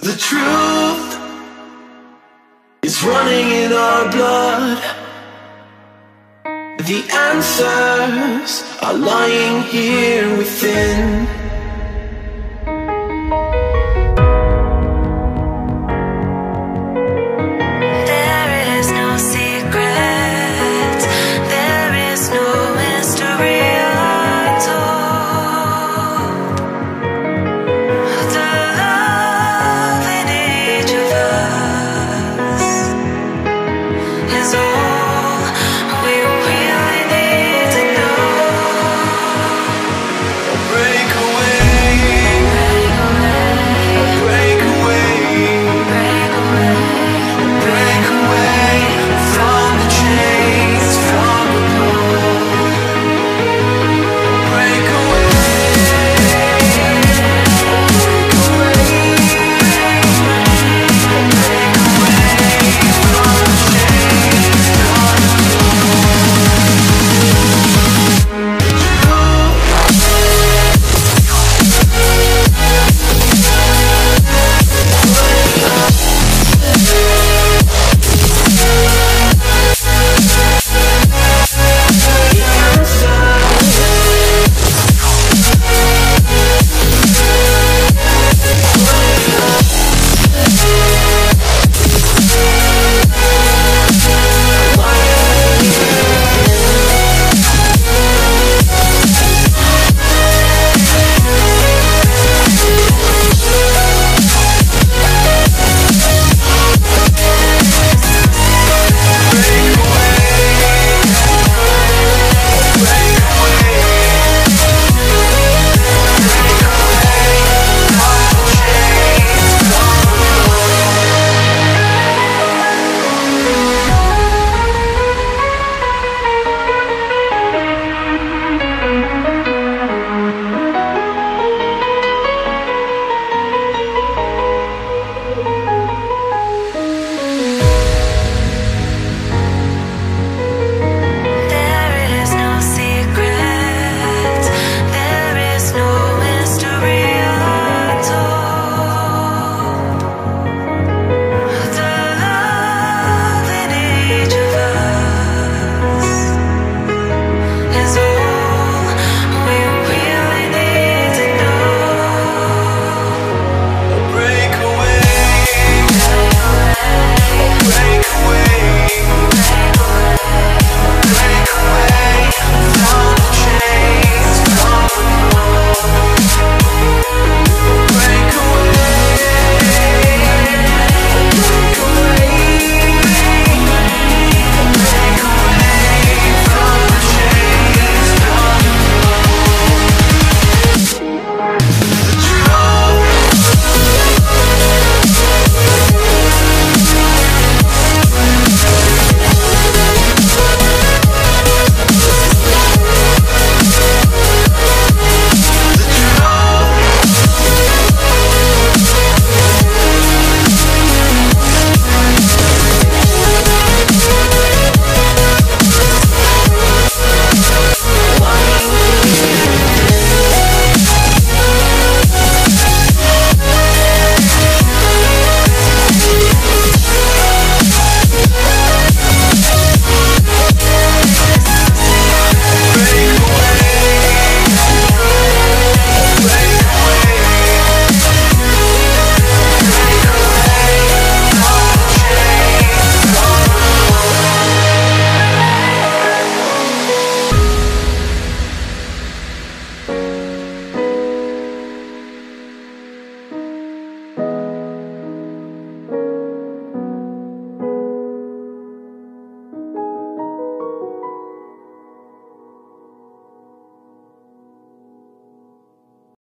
The truth is running in our blood. The answers are lying here within.